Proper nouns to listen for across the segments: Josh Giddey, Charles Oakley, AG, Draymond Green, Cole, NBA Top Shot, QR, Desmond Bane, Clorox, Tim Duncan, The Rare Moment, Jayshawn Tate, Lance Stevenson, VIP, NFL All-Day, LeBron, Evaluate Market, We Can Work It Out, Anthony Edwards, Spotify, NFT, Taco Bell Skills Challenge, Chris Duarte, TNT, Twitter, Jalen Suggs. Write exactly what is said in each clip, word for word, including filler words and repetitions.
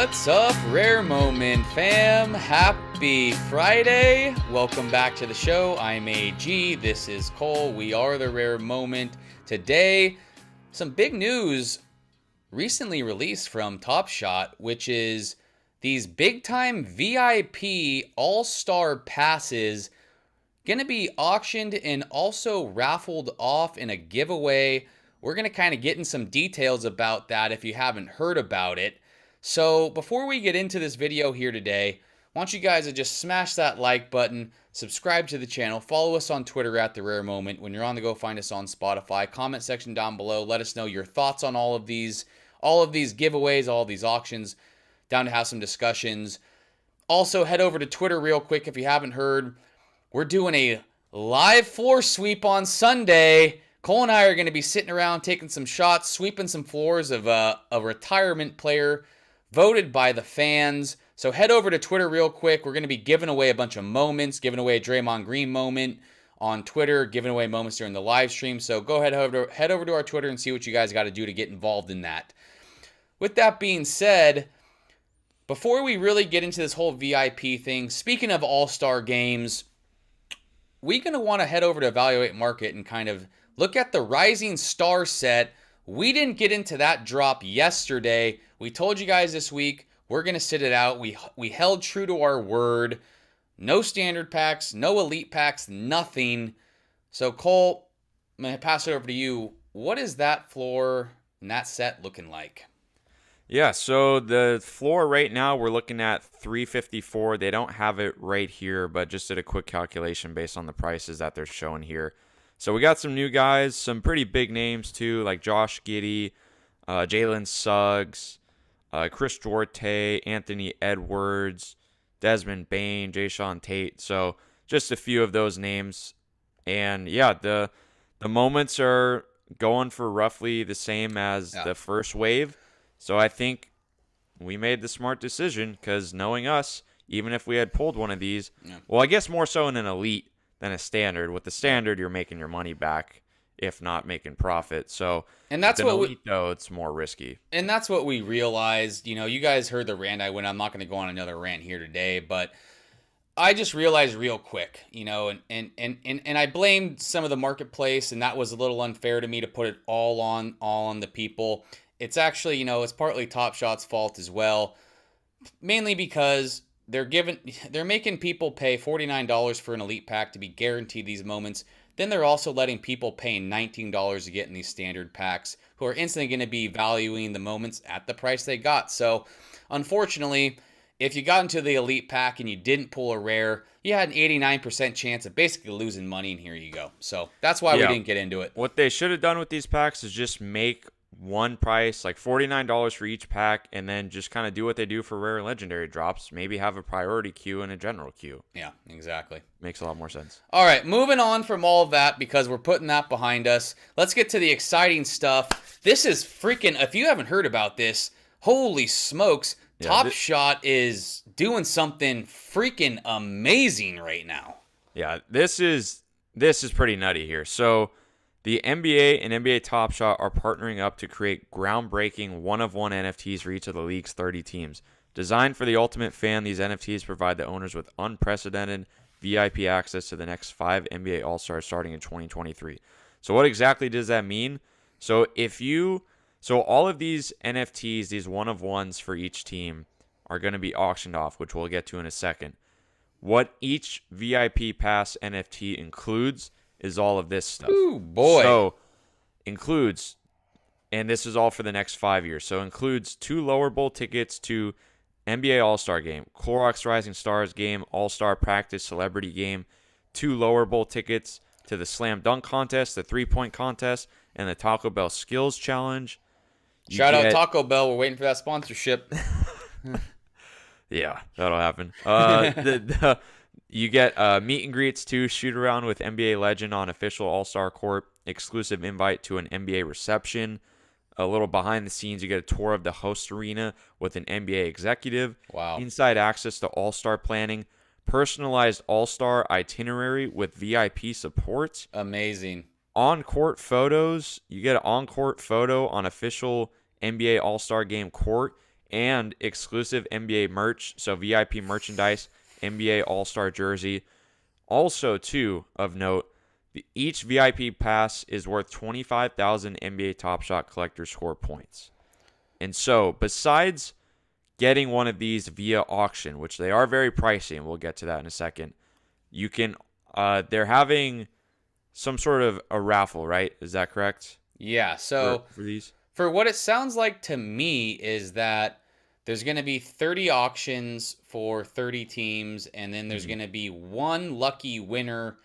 What's up, Rare Moment fam? Happy Friday. Welcome back to the show. I'm A G. This is Cole. We are the Rare Moment. Today, some big news recently released from Top Shot, which is these big-time V I P all-star passes going to be auctioned and also raffled off in a giveaway. We're going to kind of get in some details about that if you haven't heard about it. So before we get into this video here today, I want you guys to just smash that like button, subscribe to the channel, follow us on Twitter at The Rare Moment. When you're on the go, find us on Spotify. Comment section down below. Let us know your thoughts on all of these, all of these giveaways, all of these auctions. Down to have some discussions. Also, head over to Twitter real quick if you haven't heard. We're doing a live floor sweep on Sunday. Cole and I are going to be sitting around taking some shots, sweeping some floors of uh, a retirement player voted by the fans. So head over to Twitter real quick. We're going to be giving away a bunch of moments, giving away a Draymond Green moment on Twitter, giving away moments during the live stream. So go ahead, head over to our Twitter and see what you guys got to do to get involved in that. With that being said, before we really get into this whole V I P thing, speaking of all-star games, we're going to want to head over to Evaluate Market and kind of look at the Rising Star set. We didn't get into that drop yesterday. We told you guys this week, we're going to sit it out. We, we held true to our word. No standard packs, no elite packs, nothing. So, Cole, I'm going to pass it over to you. What is that floor and that set looking like? Yeah, so the floor right now, we're looking at three fifty-four. They don't have it right here, but just did a quick calculation based on the prices that they're showing here. So we got some new guys, some pretty big names too, like Josh Giddey, uh, Jalen Suggs, uh, Chris Duarte, Anthony Edwards, Desmond Bane, Jayshawn Tate. So just a few of those names. And yeah, the, the moments are going for roughly the same as yeah. the first wave. So I think we made the smart decision because knowing us, even if we had pulled one of these, yeah. well, I guess more so in an elite than a standard. With the standard, you're making your money back, if not making profit. So and that's what elite, we, though, it's more risky. And that's what we realized. You know, you guys heard the rant I went. I'm not going to go on another rant here today, but I just realized real quick, you know, and and and and and I blamed some of the marketplace, and that was a little unfair to me to put it all on all on the people. It's actually, you know, it's partly Top Shot's fault as well, mainly because they're giving, they're making people pay forty-nine dollars for an elite pack to be guaranteed these moments. Then they're also letting people pay nineteen dollars to get in these standard packs, who are instantly going to be valuing the moments at the price they got. So, unfortunately, if you got into the elite pack and you didn't pull a rare, you had an eighty-nine percent chance of basically losing money, and here you go. So that's why yeah. we didn't get into it. What they should have done with these packs is just make one price, like forty-nine dollars for each pack, and then just kind of do what they do for rare and legendary drops. Maybe have a priority queue and a general queue. Yeah, exactly. Makes a lot more sense. All right, moving on from all of that because we're putting that behind us. Let's get to the exciting stuff. This is freaking, if you haven't heard about this, holy smokes, yeah, Top this, Shot is doing something freaking amazing right now. Yeah, this is this is pretty nutty here. So the N B A and N B A Top Shot are partnering up to create groundbreaking one-of-one N F Ts for each of the league's thirty teams. Designed for the ultimate fan, these N F Ts provide the owners with unprecedented V I P access to the next five N B A All-Stars starting in twenty twenty-three. So what exactly does that mean? So if you, so all of these N F Ts, these one-of-ones for each team are going to be auctioned off, which we'll get to in a second. What each V I P pass N F T includes is all of this stuff. Ooh, boy. So includes, and this is all for the next five years, so includes two lower bowl tickets to N B A All-Star Game, Clorox Rising Stars Game, All-Star Practice Celebrity Game, two lower bowl tickets to the Slam Dunk Contest, the three-point contest, and the Taco Bell Skills Challenge. You Shout get... out Taco Bell. We're waiting for that sponsorship. yeah, that'll happen. Uh, the... the You get uh, meet and greets too, shoot around with N B A legend on official All-Star court, exclusive invite to an N B A reception, a little behind the scenes. You get a tour of the host arena with an N B A executive. Wow. Inside access to All-Star planning, personalized All-Star itinerary with V I P support. Amazing. On-court photos. You get an on-court photo on official N B A All-Star game court. and exclusive N B A merch, so V I P merchandise, N B A All-Star jersey. Also, too, of note, the, each V I P pass is worth twenty-five thousand N B A Top Shot collector score points. And so, besides getting one of these via auction, which they are very pricey, and we'll get to that in a second, you can, uh, they're having some sort of a raffle, right? Is that correct? Yeah, so for, for these, for what it sounds like to me is that there's going to be thirty auctions for thirty teams, and then there's mm-hmm. going to be one lucky winner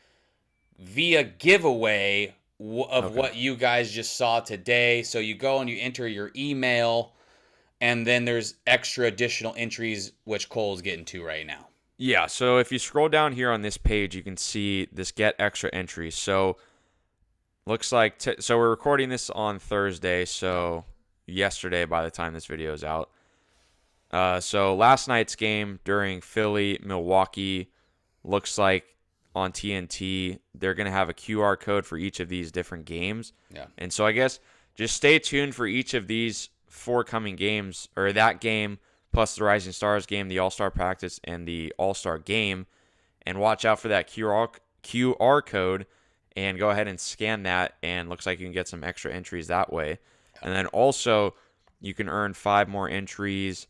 via giveaway of okay. what you guys just saw today. So you go and you enter your email, and then there's extra additional entries, which Cole's getting to right now. Yeah, so if you scroll down here on this page, you can see this get extra entries. So looks like t- so we're recording this on Thursday, so yesterday by the time this video is out. Uh, so last night's game during Philly, Milwaukee, looks like on T N T, they're going to have a Q R code for each of these different games. Yeah. And so I guess just stay tuned for each of these four coming games, or that game, plus the Rising Stars game, the All-Star practice, and the All-Star game. And watch out for that Q R, Q R code, and go ahead and scan that, and looks like you can get some extra entries that way. Yeah. And then also, you can earn five more entries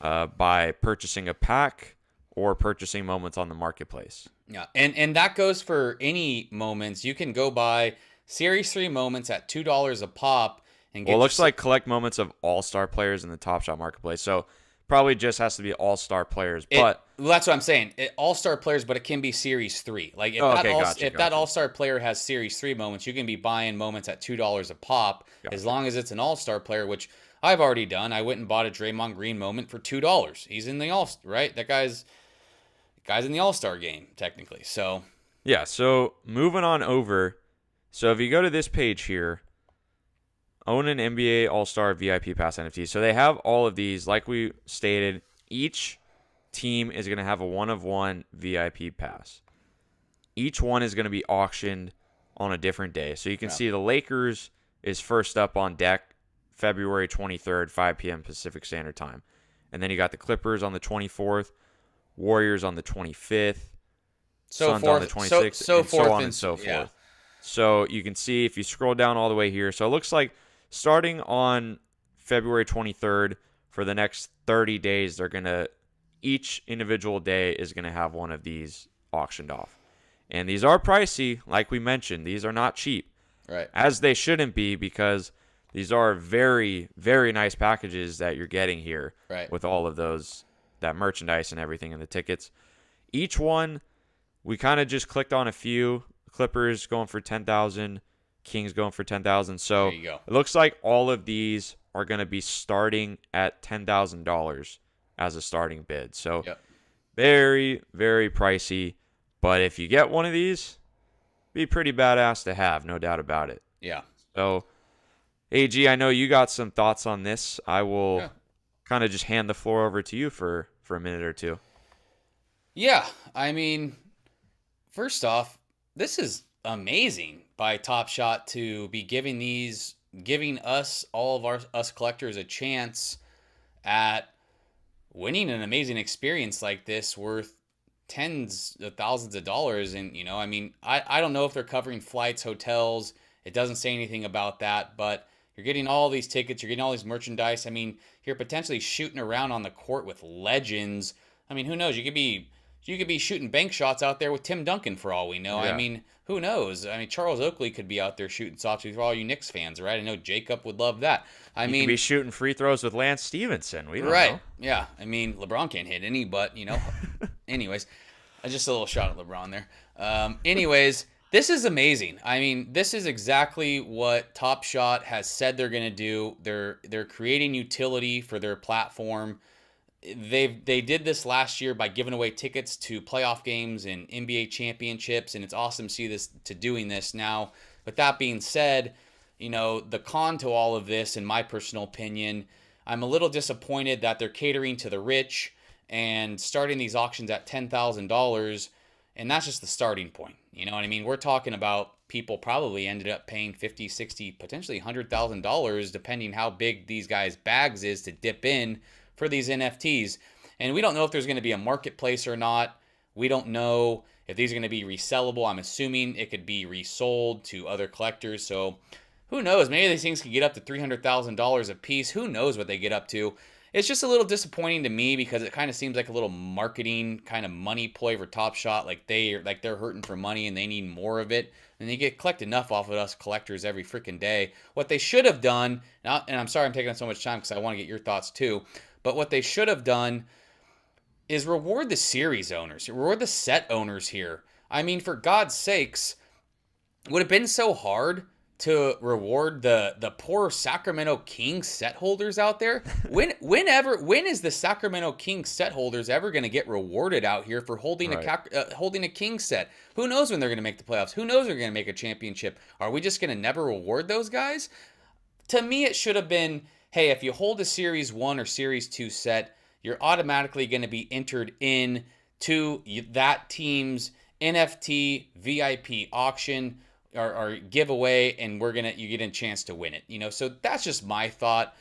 uh, by purchasing a pack or purchasing moments on the marketplace. Yeah, and and that goes for any moments. You can go buy Series three moments at two dollars a pop. And get well, it looks like collect moments of all-star players in the Top Shot marketplace. So probably just has to be all-star players. But it, well, that's what I'm saying. It, all-star players, but it can be Series three. Like if, oh, that, okay, all, gotcha, if gotcha. that all-star player has Series three moments, you can be buying moments at two dollars a pop gotcha. as long as it's an all-star player, which I've already done. I went and bought a Draymond Green moment for two dollars. He's in the all-star, right? That guy's... Guys in the All-Star game, technically. So, yeah, so moving on over. So, if you go to this page here, own an N B A All-Star V I P Pass N F T. So, they have all of these. Like we stated, each team is going to have a one-of-one V I P pass. Each one is going to be auctioned on a different day. So, you can yeah. see the Lakers is first up on deck February twenty-third, five p.m. Pacific Standard Time. And then you got the Clippers on the twenty-fourth. Warriors on the twenty-fifth, so Suns forth, on the twenty-sixth, so, so and so on and so forth. Yeah. So you can see if you scroll down all the way here. So it looks like starting on February twenty-third, for the next thirty days, they're going to, each individual day is going to have one of these auctioned off. And these are pricey, like we mentioned. These are not cheap, right? As they shouldn't be, because these are very, very nice packages that you're getting here, right, with all of those, that merchandise and everything, and the tickets. Each one, we kind of just clicked on a few. Clippers going for ten thousand, Kings going for ten thousand. So it looks like all of these are going to be starting at ten thousand dollars as a starting bid. So yep. very, very pricey. But if you get one of these, be pretty badass to have, no doubt about it. Yeah. So A G, I know you got some thoughts on this. I will... Yeah. kind of just hand the floor over to you for, for a minute or two. Yeah, I mean, first off, this is amazing by Top Shot to be giving these, giving us, all of our us collectors, a chance at winning an amazing experience like this worth tens of thousands of dollars. And, you know, I mean, I, I don't know if they're covering flights, hotels. It doesn't say anything about that, but you're getting all these tickets. You're getting all these merchandise. I mean, you're potentially shooting around on the court with legends. I mean, who knows? You could be you could be shooting bank shots out there with Tim Duncan for all we know. Yeah. I mean, who knows? I mean, Charles Oakley could be out there shooting softies for all you Knicks fans, right? I know Jacob would love that. I you mean, could be shooting free throws with Lance Stevenson. We don't right. know. Yeah. I mean, LeBron can't hit any, but you know. Anyways, just a little shot at LeBron there. Um, anyways. This is amazing. I mean, this is exactly what Top Shot has said they're going to do. They're they're creating utility for their platform. They they did this last year by giving away tickets to playoff games and N B A championships, and it's awesome to see this to doing this now. With that being said, you know, the con to all of this, in my personal opinion, I'm a little disappointed that they're catering to the rich and starting these auctions at ten thousand dollars. And that's just the starting point. You know what I mean? We're talking about people probably ended up paying fifty, sixty, potentially one hundred thousand dollars, depending how big these guys' bags is to dip in for these N F Ts. And we don't know if there's going to be a marketplace or not. We don't know if these are going to be resellable. I'm assuming it could be resold to other collectors. So who knows? Maybe these things can get up to three hundred thousand dollars a piece. Who knows what they get up to? It's just a little disappointing to me because it kind of seems like a little marketing kind of money ploy for Top Shot. Like, they, like they're hurting for money and they need more of it. And they get collect enough off of us collectors every freaking day. What they should have done, and, I, and I'm sorry I'm taking up so much time because I want to get your thoughts too, but what they should have done is reward the series owners, reward the set owners here. I mean, for God's sakes, it would have been so hard to reward the the poor Sacramento Kings set holders out there. When whenever when is the Sacramento Kings set holders ever going to get rewarded out here for holding right. a uh, holding a King set? Who knows when they're going to make the playoffs? Who knows when they're going to make a championship? Are we just going to never reward those guys? To me, it should have been, hey, if you hold a series one or series two set, you're automatically going to be entered in to that team's N F T V I P auction Or, or giveaway, and we're gonna you get a chance to win it, you know. So that's just my thought.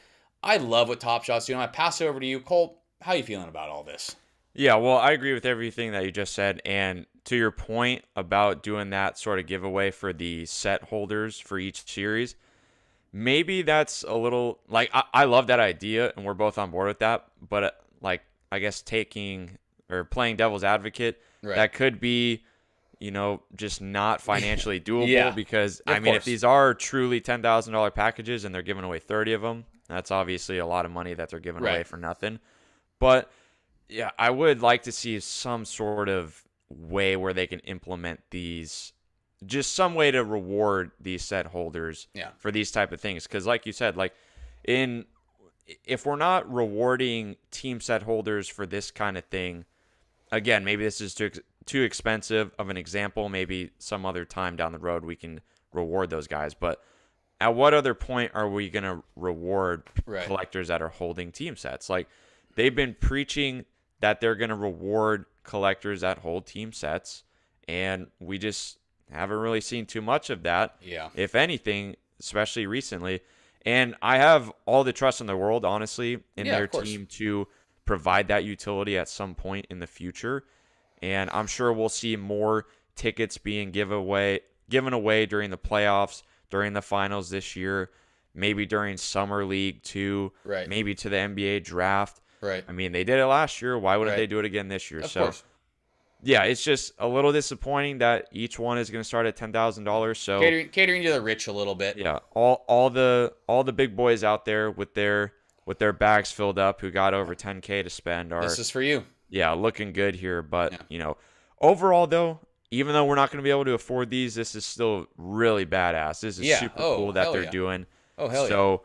I love what Top Shot's doing. I pass it over to you, Cole. How are you feeling about all this? Yeah, well, I agree with everything that you just said, and to your point about doing that sort of giveaway for the set holders for each series, maybe that's a little like I, I love that idea, and we're both on board with that. But uh, like I guess taking or playing devil's advocate, right. that could be, you know, just not financially doable yeah, because, I mean, course. If these are truly ten thousand dollar packages and they're giving away thirty of them, that's obviously a lot of money that they're giving right. away for nothing. But, yeah, I would like to see some sort of way where they can implement these, just some way to reward these set holders yeah. for these type of things. Because, like you said, like in if we're not rewarding team set holders for this kind of thing, again, maybe this is too too expensive of an example. Maybe some other time down the road we can reward those guys. But at what other point are we going to reward right. collectors that are holding team sets? Like, they've been preaching that they're going to reward collectors that hold team sets, and we just haven't really seen too much of that, yeah. if anything, especially recently. And I have all the trust in the world, honestly, in yeah, their team to provide that utility at some point in the future. And I'm sure we'll see more tickets being give away, given away during the playoffs, during the finals this year, maybe during Summer League too, right. maybe to the N B A draft. Right. I mean, they did it last year. Why wouldn't right. they do it again this year? Of so, course. Yeah, it's just a little disappointing that each one is going to start at ten thousand dollars. So catering, catering to the rich a little bit. Yeah, all all the all the big boys out there with their with their bags filled up who got over ten K to spend are. This is for you. Yeah, looking good here. But, yeah. you know, overall, though, even though we're not going to be able to afford these, this is still really badass. This is yeah. super oh, cool that they're yeah. doing. Oh, hell so, yeah. So,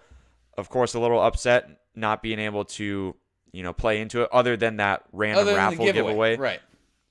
of course, a little upset not being able to, you know, play into it other than that random than raffle giveaway. giveaway. Right.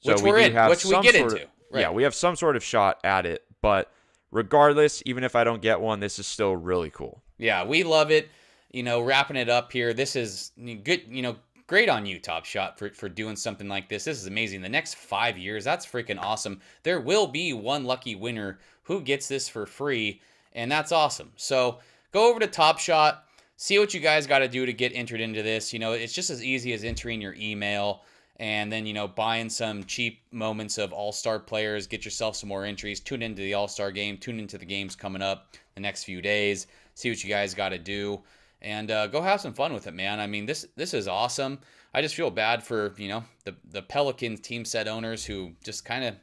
So which we we're do in, have which some we get sort into. Of, right. Yeah, we have some sort of shot at it. But regardless, even if I don't get one, this is still really cool. Yeah, we love it. You know, wrapping it up here, this is good, you know, great on you, Top Shot, for, for doing something like this. This is amazing. The next five years, that's freaking awesome. There will be one lucky winner who gets this for free, and that's awesome. So go over to Top Shot, see what you guys got to do to get entered into this. You know, it's just as easy as entering your email and then, you know, buying some cheap moments of all-star players. Get yourself some more entries. Tune into the all-star game. Tune into the games coming up the next few days. See what you guys got to do. And uh, go have some fun with it, man. I mean, this this is awesome. I just feel bad for, you know, the, the Pelicans team set owners who just kind of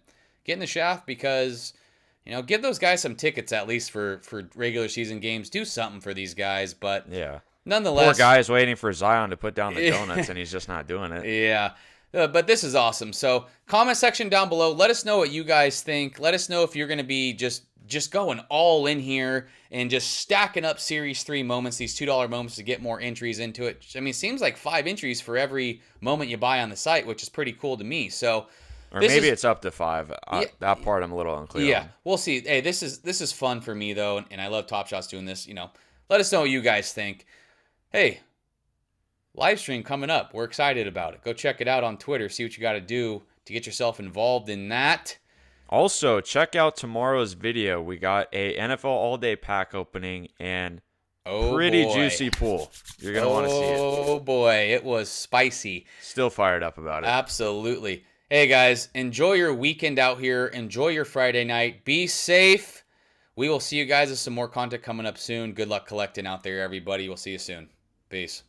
get in the shaft because, you know, give those guys some tickets at least for, for regular season games. Do something for these guys. But yeah, nonetheless. Poor guy's waiting for Zion to put down the donuts and he's just not doing it. Yeah. Uh, but this is awesome. So comment section down below. Let us know what you guys think. Let us know if you're going to be just just going all in here and just stacking up series three moments, these two dollar moments to get more entries into it. I mean, it seems like five entries for every moment you buy on the site, which is pretty cool to me. So, or maybe is, it's up to five. I, yeah, that part I'm a little unclear Yeah, on. We'll see. Hey, this is this is fun for me, though, and I love Top Shot's doing this. You know, let us know what you guys think. Hey, live stream coming up. We're excited about it. Go check it out on Twitter. See what you got to do to get yourself involved in that. Also, check out tomorrow's video. We got a N F L All-Day pack opening and oh pretty boy. juicy pool. You're going to oh want to see it. Oh, oh boy, it was spicy. Still fired up about it. Absolutely. Hey guys, enjoy your weekend out here. Enjoy your Friday night. Be safe. We will see you guys with some more content coming up soon. Good luck collecting out there, everybody. We'll see you soon. Peace.